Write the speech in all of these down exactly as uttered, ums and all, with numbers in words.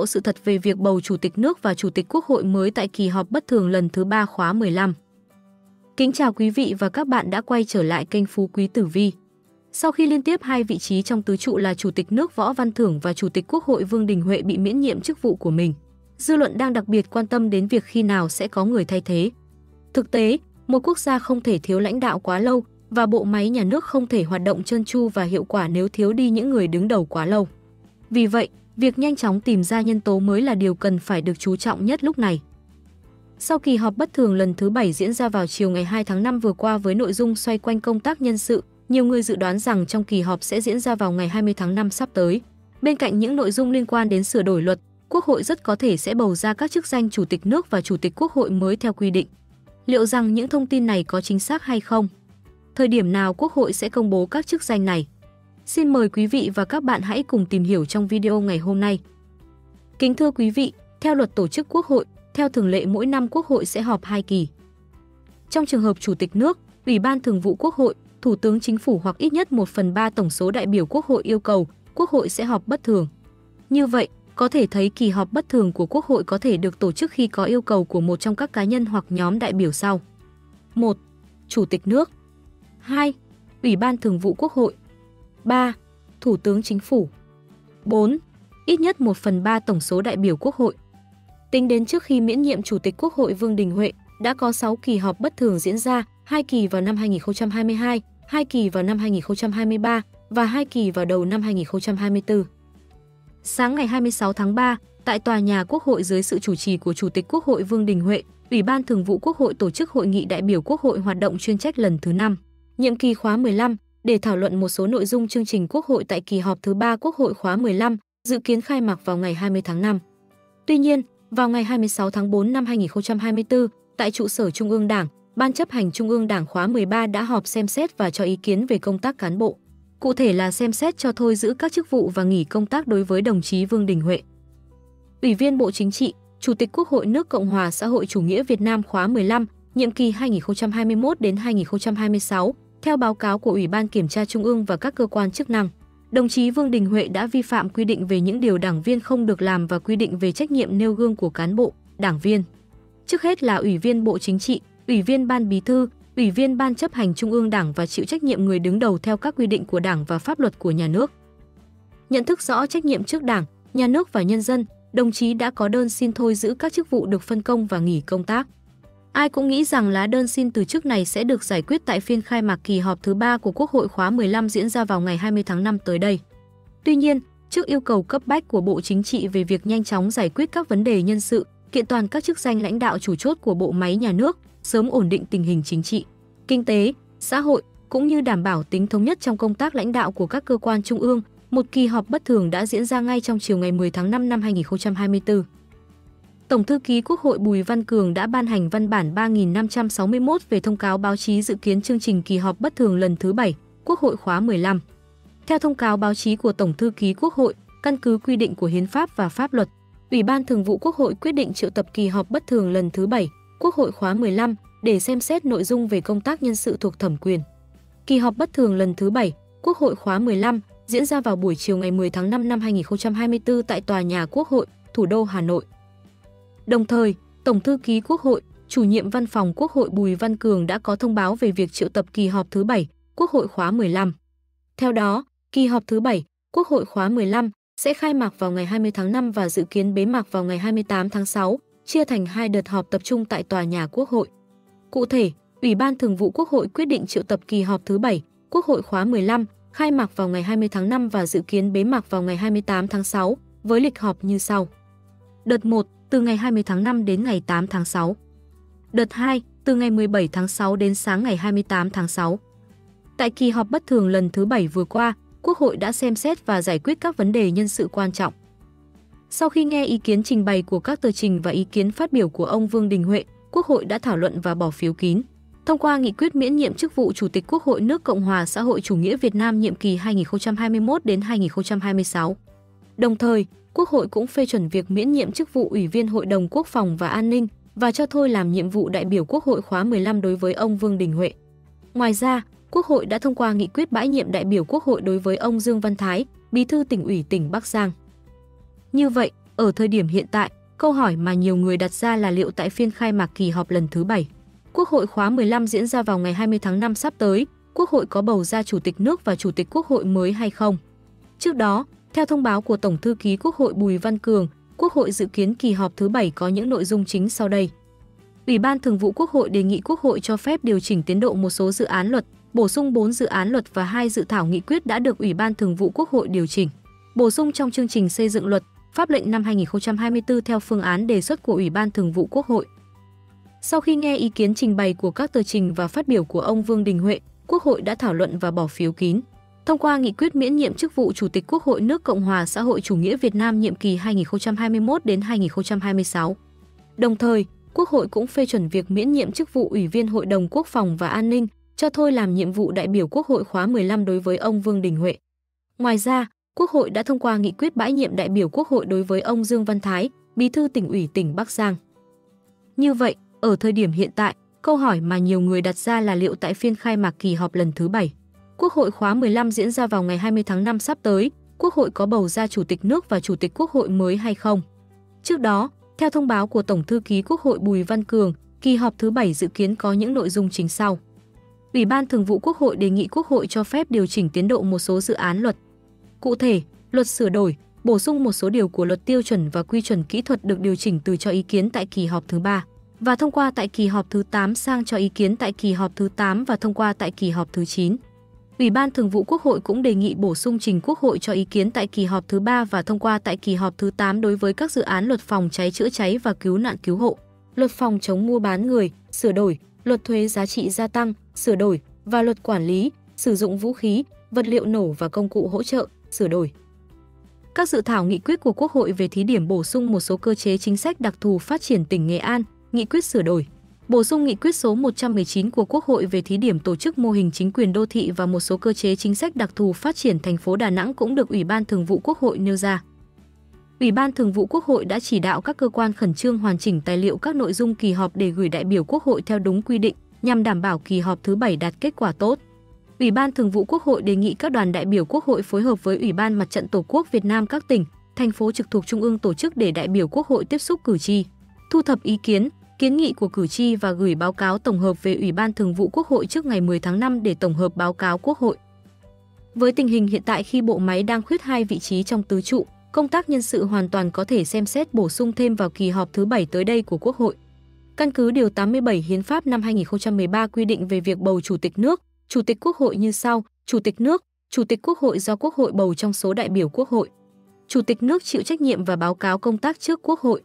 lộ sự thật về việc bầu Chủ tịch nước và Chủ tịch Quốc hội mới tại kỳ họp bất thường lần thứ ba khóa mười lăm. Kính chào quý vị và các bạn đã quay trở lại kênh Phú Quý Tử Vi. Sau khi liên tiếp hai vị trí trong tứ trụ là Chủ tịch nước Võ Văn Thưởng và Chủ tịch Quốc hội Vương Đình Huệ bị miễn nhiệm chức vụ của mình, dư luận đang đặc biệt quan tâm đến việc khi nào sẽ có người thay thế. Thực tế, một quốc gia không thể thiếu lãnh đạo quá lâu và bộ máy nhà nước không thể hoạt động trơn tru và hiệu quả nếu thiếu đi những người đứng đầu quá lâu. Vì vậy, việc nhanh chóng tìm ra nhân tố mới là điều cần phải được chú trọng nhất lúc này. Sau kỳ họp bất thường lần thứ bảy diễn ra vào chiều ngày hai tháng năm vừa qua với nội dung xoay quanh công tác nhân sự, nhiều người dự đoán rằng trong kỳ họp sẽ diễn ra vào ngày hai mươi tháng năm sắp tới. Bên cạnh những nội dung liên quan đến sửa đổi luật, Quốc hội rất có thể sẽ bầu ra các chức danh Chủ tịch nước và Chủ tịch Quốc hội mới theo quy định. Liệu rằng những thông tin này có chính xác hay không? Thời điểm nào Quốc hội sẽ công bố các chức danh này? Xin mời quý vị và các bạn hãy cùng tìm hiểu trong video ngày hôm nay. Kính thưa quý vị, theo luật tổ chức Quốc hội, theo thường lệ mỗi năm Quốc hội sẽ họp hai kỳ. Trong trường hợp Chủ tịch nước, Ủy ban Thường vụ Quốc hội, Thủ tướng Chính phủ hoặc ít nhất một phần ba tổng số đại biểu Quốc hội yêu cầu, Quốc hội sẽ họp bất thường. Như vậy, có thể thấy kỳ họp bất thường của Quốc hội có thể được tổ chức khi có yêu cầu của một trong các cá nhân hoặc nhóm đại biểu sau. một. Chủ tịch nước. Hai. Ủy ban Thường vụ Quốc hội. Ba. Thủ tướng Chính phủ. Bốn. Ít nhất một phần ba tổng số đại biểu Quốc hội. Tính đến trước khi miễn nhiệm Chủ tịch Quốc hội Vương Đình Huệ, đã có sáu kỳ họp bất thường diễn ra, hai kỳ vào năm hai nghìn không trăm hai mươi hai, hai kỳ vào năm hai nghìn không trăm hai mươi ba và hai kỳ vào đầu năm hai nghìn không trăm hai mươi tư. Sáng ngày hai mươi sáu tháng ba, tại tòa nhà Quốc hội dưới sự chủ trì của Chủ tịch Quốc hội Vương Đình Huệ, Ủy ban Thường vụ Quốc hội tổ chức hội nghị đại biểu Quốc hội hoạt động chuyên trách lần thứ năm, nhiệm kỳ khóa mười lăm, để thảo luận một số nội dung chương trình Quốc hội tại kỳ họp thứ ba Quốc hội khóa mười lăm, dự kiến khai mạc vào ngày hai mươi tháng năm. Tuy nhiên, vào ngày hai mươi sáu tháng tư năm hai nghìn không trăm hai mươi tư, tại trụ sở Trung ương Đảng, Ban chấp hành Trung ương Đảng khóa mười ba đã họp xem xét và cho ý kiến về công tác cán bộ. Cụ thể là xem xét cho thôi giữ các chức vụ và nghỉ công tác đối với đồng chí Vương Đình Huệ. Ủy viên Bộ Chính trị, Chủ tịch Quốc hội nước Cộng hòa xã hội chủ nghĩa Việt Nam khóa mười lăm, nhiệm kỳ hai nghìn không trăm hai mươi mốt đến hai nghìn không trăm hai mươi sáu, theo báo cáo của Ủy ban Kiểm tra Trung ương và các cơ quan chức năng, đồng chí Vương Đình Huệ đã vi phạm quy định về những điều đảng viên không được làm và quy định về trách nhiệm nêu gương của cán bộ, đảng viên. Trước hết là Ủy viên Bộ Chính trị, Ủy viên Ban Bí thư, Ủy viên Ban chấp hành Trung ương Đảng và chịu trách nhiệm người đứng đầu theo các quy định của Đảng và pháp luật của nhà nước. Nhận thức rõ trách nhiệm trước Đảng, nhà nước và nhân dân, đồng chí đã có đơn xin thôi giữ các chức vụ được phân công và nghỉ công tác. Ai cũng nghĩ rằng lá đơn xin từ chức này sẽ được giải quyết tại phiên khai mạc kỳ họp thứ ba của Quốc hội khóa mười lăm diễn ra vào ngày hai mươi tháng năm tới đây. Tuy nhiên, trước yêu cầu cấp bách của Bộ Chính trị về việc nhanh chóng giải quyết các vấn đề nhân sự, kiện toàn các chức danh lãnh đạo chủ chốt của bộ máy nhà nước, sớm ổn định tình hình chính trị, kinh tế, xã hội cũng như đảm bảo tính thống nhất trong công tác lãnh đạo của các cơ quan trung ương, một kỳ họp bất thường đã diễn ra ngay trong chiều ngày mười tháng năm năm hai nghìn không trăm hai mươi tư. Tổng thư ký Quốc hội Bùi Văn Cường đã ban hành văn bản ba nghìn năm trăm sáu mươi mốt về thông cáo báo chí dự kiến chương trình kỳ họp bất thường lần thứ bảy, Quốc hội khóa mười lăm. Theo thông cáo báo chí của Tổng thư ký Quốc hội, căn cứ quy định của hiến pháp và pháp luật, Ủy ban Thường vụ Quốc hội quyết định triệu tập kỳ họp bất thường lần thứ bảy, Quốc hội khóa mười lăm để xem xét nội dung về công tác nhân sự thuộc thẩm quyền. Kỳ họp bất thường lần thứ bảy, Quốc hội khóa mười lăm diễn ra vào buổi chiều ngày mười tháng năm năm hai nghìn không trăm hai mươi tư tại tòa nhà Quốc hội, thủ đô Hà Nội. Đồng thời, Tổng thư ký Quốc hội, chủ nhiệm văn phòng Quốc hội Bùi Văn Cường đã có thông báo về việc triệu tập kỳ họp thứ bảy, Quốc hội khóa mười lăm. Theo đó, kỳ họp thứ bảy, Quốc hội khóa mười lăm sẽ khai mạc vào ngày hai mươi tháng năm và dự kiến bế mạc vào ngày hai mươi tám tháng sáu, chia thành hai đợt họp tập trung tại tòa nhà Quốc hội. Cụ thể, Ủy ban Thường vụ Quốc hội quyết định triệu tập kỳ họp thứ bảy, Quốc hội khóa mười lăm, khai mạc vào ngày hai mươi tháng năm và dự kiến bế mạc vào ngày hai mươi tám tháng sáu, với lịch họp như sau. Đợt một, từ ngày hai mươi tháng năm đến ngày tám tháng sáu. Đợt hai, từ ngày mười bảy tháng sáu đến sáng ngày hai mươi tám tháng sáu. Tại kỳ họp bất thường lần thứ bảy vừa qua, Quốc hội đã xem xét và giải quyết các vấn đề nhân sự quan trọng. Sau khi nghe ý kiến trình bày của các tờ trình và ý kiến phát biểu của ông Vương Đình Huệ, Quốc hội đã thảo luận và bỏ phiếu kín, thông qua nghị quyết miễn nhiệm chức vụ Chủ tịch Quốc hội nước Cộng hòa xã hội chủ nghĩa Việt Nam nhiệm kỳ hai nghìn không trăm hai mươi mốt đến hai nghìn không trăm hai mươi sáu. Đồng thời, Quốc hội cũng phê chuẩn việc miễn nhiệm chức vụ Ủy viên Hội đồng Quốc phòng và An ninh và cho thôi làm nhiệm vụ đại biểu Quốc hội khóa mười lăm đối với ông Vương Đình Huệ. Ngoài ra, Quốc hội đã thông qua nghị quyết bãi nhiệm đại biểu Quốc hội đối với ông Dương Văn Thái, Bí thư Tỉnh ủy tỉnh Bắc Giang. Như vậy, Ở thời điểm hiện tại, câu hỏi mà nhiều người đặt ra là liệu tại phiên khai mạc kỳ họp lần thứ bảy, Quốc hội khóa mười lăm diễn ra vào ngày hai mươi tháng năm sắp tới, Quốc hội có bầu ra Chủ tịch nước và Chủ tịch Quốc hội mới hay không? Trước đó, theo thông báo của Tổng thư ký Quốc hội Bùi Văn Cường, Quốc hội dự kiến kỳ họp thứ bảy có những nội dung chính sau đây. Ủy ban Thường vụ Quốc hội đề nghị Quốc hội cho phép điều chỉnh tiến độ một số dự án luật, bổ sung bốn dự án luật và hai dự thảo nghị quyết đã được Ủy ban Thường vụ Quốc hội điều chỉnh, bổ sung trong chương trình xây dựng luật, pháp lệnh năm hai nghìn không trăm hai mươi tư theo phương án đề xuất của Ủy ban Thường vụ Quốc hội. Sau khi nghe ý kiến trình bày của các tờ trình và phát biểu của ông Vương Đình Huệ, Quốc hội đã thảo luận và bỏ phiếu kín, thông qua nghị quyết miễn nhiệm chức vụ Chủ tịch Quốc hội nước Cộng hòa xã hội chủ nghĩa Việt Nam nhiệm kỳ hai nghìn không trăm hai mươi mốt đến hai nghìn không trăm hai mươi sáu. Đồng thời, Quốc hội cũng phê chuẩn việc miễn nhiệm chức vụ Ủy viên Hội đồng Quốc phòng và An ninh, cho thôi làm nhiệm vụ đại biểu Quốc hội khóa mười lăm đối với ông Vương Đình Huệ. Ngoài ra, Quốc hội đã thông qua nghị quyết bãi nhiệm đại biểu Quốc hội đối với ông Dương Văn Thái, Bí thư Tỉnh ủy tỉnh Bắc Giang. Như vậy, ở thời điểm hiện tại, câu hỏi mà nhiều người đặt ra là liệu tại phiên khai mạc kỳ họp lần thứ bảy, Quốc hội khóa mười lăm diễn ra vào ngày hai mươi tháng năm sắp tới, Quốc hội có bầu ra Chủ tịch nước và Chủ tịch Quốc hội mới hay không? Trước đó, theo thông báo của Tổng thư ký Quốc hội Bùi Văn Cường, kỳ họp thứ bảy dự kiến có những nội dung chính sau. Ủy ban Thường vụ Quốc hội đề nghị Quốc hội cho phép điều chỉnh tiến độ một số dự án luật. Cụ thể, luật sửa đổi, bổ sung một số điều của luật tiêu chuẩn và quy chuẩn kỹ thuật được điều chỉnh từ cho ý kiến tại kỳ họp thứ ba và thông qua tại kỳ họp thứ tám sang cho ý kiến tại kỳ họp thứ tám và thông qua tại kỳ họp thứ chín. Ủy ban Thường vụ Quốc hội cũng đề nghị bổ sung trình Quốc hội cho ý kiến tại kỳ họp thứ ba và thông qua tại kỳ họp thứ tám đối với các dự án luật phòng cháy chữa cháy và cứu nạn cứu hộ, luật phòng chống mua bán người, sửa đổi, luật thuế giá trị gia tăng, sửa đổi và luật quản lý, sử dụng vũ khí, vật liệu nổ và công cụ hỗ trợ, sửa đổi. Các dự thảo nghị quyết của Quốc hội về thí điểm bổ sung một số cơ chế chính sách đặc thù phát triển tỉnh Nghệ An, nghị quyết sửa đổi, bổ sung nghị quyết số một trăm mười chín của Quốc hội về thí điểm tổ chức mô hình chính quyền đô thị và một số cơ chế chính sách đặc thù phát triển thành phố Đà Nẵng cũng được Ủy ban Thường vụ Quốc hội nêu ra. Ủy ban Thường vụ Quốc hội đã chỉ đạo các cơ quan khẩn trương hoàn chỉnh tài liệu các nội dung kỳ họp để gửi đại biểu Quốc hội theo đúng quy định, nhằm đảm bảo kỳ họp thứ bảy đạt kết quả tốt. Ủy ban Thường vụ Quốc hội đề nghị các đoàn đại biểu Quốc hội phối hợp với Ủy ban Mặt trận Tổ quốc Việt Nam các tỉnh, thành phố trực thuộc Trung ương tổ chức để đại biểu Quốc hội tiếp xúc cử tri, thu thập ý kiến, kiến nghị của cử tri và gửi báo cáo tổng hợp về Ủy ban Thường vụ Quốc hội trước ngày mười tháng năm để tổng hợp báo cáo Quốc hội. Với tình hình hiện tại khi bộ máy đang khuyết hai vị trí trong tứ trụ, công tác nhân sự hoàn toàn có thể xem xét bổ sung thêm vào kỳ họp thứ bảy tới đây của Quốc hội. Căn cứ Điều tám mươi bảy Hiến pháp năm hai nghìn không trăm mười ba quy định về việc bầu Chủ tịch nước, Chủ tịch Quốc hội như sau: Chủ tịch nước, Chủ tịch Quốc hội do Quốc hội bầu trong số đại biểu Quốc hội. Chủ tịch nước chịu trách nhiệm và báo cáo công tác trước Quốc hội.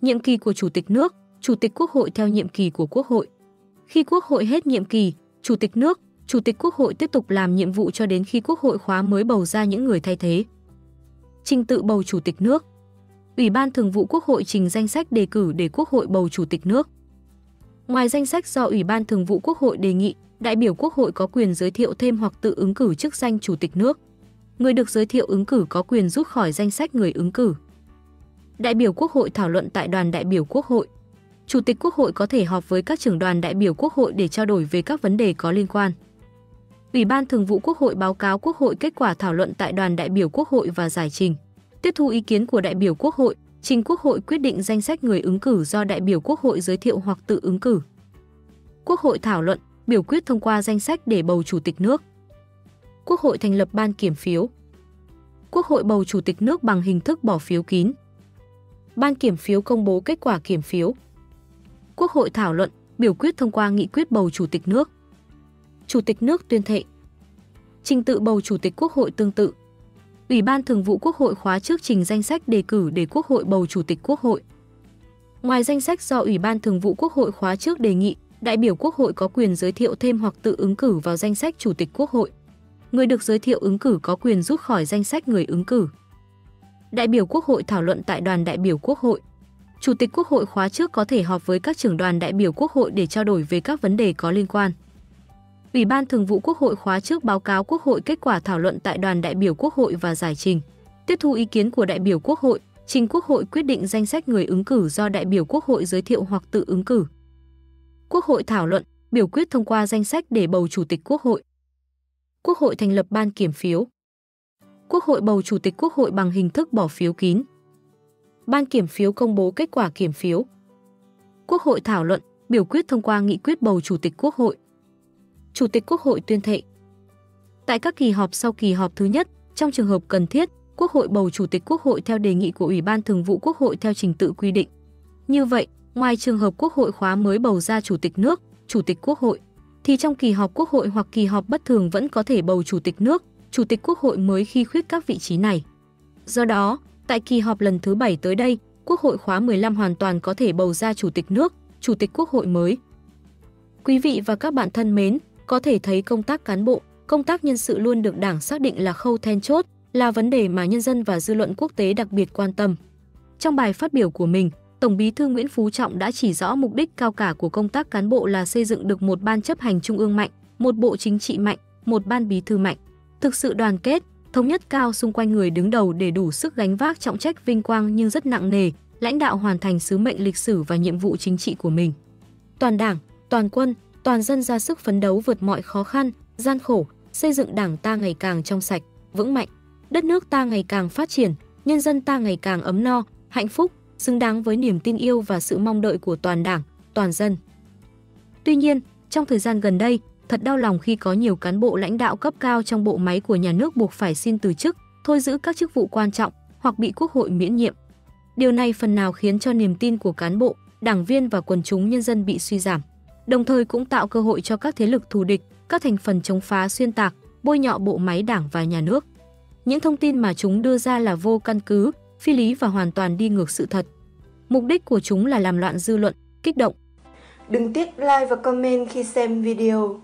Nhiệm kỳ của Chủ tịch nước, Chủ tịch Quốc hội theo nhiệm kỳ của Quốc hội. Khi Quốc hội hết nhiệm kỳ, Chủ tịch nước, Chủ tịch Quốc hội tiếp tục làm nhiệm vụ cho đến khi Quốc hội khóa mới bầu ra những người thay thế. Trình tự bầu Chủ tịch nước. Ủy ban Thường vụ Quốc hội trình danh sách đề cử để Quốc hội bầu Chủ tịch nước. Ngoài danh sách do Ủy ban Thường vụ Quốc hội đề nghị, đại biểu Quốc hội có quyền giới thiệu thêm hoặc tự ứng cử chức danh Chủ tịch nước. Người được giới thiệu ứng cử có quyền rút khỏi danh sách người ứng cử. Đại biểu Quốc hội thảo luận tại đoàn đại biểu Quốc hội. Chủ tịch Quốc hội có thể họp với các trưởng đoàn đại biểu Quốc hội để trao đổi về các vấn đề có liên quan. Ủy ban Thường vụ Quốc hội báo cáo Quốc hội kết quả thảo luận tại đoàn đại biểu Quốc hội và giải trình, tiếp thu ý kiến của đại biểu Quốc hội, trình Quốc hội quyết định danh sách người ứng cử do đại biểu Quốc hội giới thiệu hoặc tự ứng cử. Quốc hội thảo luận, biểu quyết thông qua danh sách để bầu Chủ tịch nước. Quốc hội thành lập ban kiểm phiếu. Quốc hội bầu Chủ tịch nước bằng hình thức bỏ phiếu kín. Ban kiểm phiếu công bố kết quả kiểm phiếu. Quốc hội thảo luận, biểu quyết thông qua nghị quyết bầu Chủ tịch nước. Chủ tịch nước tuyên thệ. Trình tự bầu Chủ tịch Quốc hội tương tự. Ủy ban Thường vụ Quốc hội khóa trước trình danh sách đề cử để Quốc hội bầu Chủ tịch Quốc hội. Ngoài danh sách do Ủy ban Thường vụ Quốc hội khóa trước đề nghị, đại biểu Quốc hội có quyền giới thiệu thêm hoặc tự ứng cử vào danh sách Chủ tịch Quốc hội. Người được giới thiệu ứng cử có quyền rút khỏi danh sách người ứng cử. Đại biểu Quốc hội thảo luận tại đoàn đại biểu Quốc hội. Chủ tịch Quốc hội khóa trước có thể họp với các trưởng đoàn đại biểu Quốc hội để trao đổi về các vấn đề có liên quan. Ủy ban Thường vụ Quốc hội khóa trước báo cáo Quốc hội kết quả thảo luận tại đoàn đại biểu Quốc hội và giải trình, tiếp thu ý kiến của đại biểu Quốc hội, trình Quốc hội quyết định danh sách người ứng cử do đại biểu Quốc hội giới thiệu hoặc tự ứng cử. Quốc hội thảo luận, biểu quyết thông qua danh sách để bầu Chủ tịch Quốc hội. Quốc hội thành lập ban kiểm phiếu. Quốc hội bầu Chủ tịch Quốc hội bằng hình thức bỏ phiếu kín. Ban kiểm phiếu công bố kết quả kiểm phiếu. Quốc hội thảo luận, biểu quyết thông qua nghị quyết bầu Chủ tịch Quốc hội. Chủ tịch Quốc hội tuyên thệ. Tại các kỳ họp sau kỳ họp thứ nhất, trong trường hợp cần thiết, Quốc hội bầu Chủ tịch Quốc hội theo đề nghị của Ủy ban Thường vụ Quốc hội theo trình tự quy định. Như vậy, ngoài trường hợp Quốc hội khóa mới bầu ra Chủ tịch nước, Chủ tịch Quốc hội, thì trong kỳ họp Quốc hội hoặc kỳ họp bất thường vẫn có thể bầu Chủ tịch nước, Chủ tịch Quốc hội mới khi khuyết các vị trí này. Do đó, tại kỳ họp lần thứ bảy tới đây, Quốc hội khóa mười lăm hoàn toàn có thể bầu ra Chủ tịch nước, Chủ tịch Quốc hội mới. Quý vị và các bạn thân mến, có thể thấy công tác cán bộ, công tác nhân sự luôn được Đảng xác định là khâu then chốt, là vấn đề mà nhân dân và dư luận quốc tế đặc biệt quan tâm. Trong bài phát biểu của mình, Tổng Bí thư Nguyễn Phú Trọng đã chỉ rõ mục đích cao cả của công tác cán bộ là xây dựng được một ban chấp hành trung ương mạnh, một bộ chính trị mạnh, một ban bí thư mạnh, thực sự đoàn kết, thống nhất cao xung quanh người đứng đầu để đủ sức gánh vác trọng trách vinh quang nhưng rất nặng nề, lãnh đạo hoàn thành sứ mệnh lịch sử và nhiệm vụ chính trị của mình. Toàn Đảng, toàn quân, toàn dân ra sức phấn đấu vượt mọi khó khăn, gian khổ, xây dựng Đảng ta ngày càng trong sạch, vững mạnh, đất nước ta ngày càng phát triển, nhân dân ta ngày càng ấm no, hạnh phúc, xứng đáng với niềm tin yêu và sự mong đợi của toàn Đảng, toàn dân. Tuy nhiên, trong thời gian gần đây, thật đau lòng khi có nhiều cán bộ lãnh đạo cấp cao trong bộ máy của nhà nước buộc phải xin từ chức, thôi giữ các chức vụ quan trọng hoặc bị Quốc hội miễn nhiệm. Điều này phần nào khiến cho niềm tin của cán bộ, đảng viên và quần chúng nhân dân bị suy giảm, đồng thời cũng tạo cơ hội cho các thế lực thù địch, các thành phần chống phá xuyên tạc, bôi nhọ bộ máy Đảng và nhà nước. Những thông tin mà chúng đưa ra là vô căn cứ, phi lý và hoàn toàn đi ngược sự thật. Mục đích của chúng là làm loạn dư luận, kích động. Đừng tiếc like và comment khi xem video.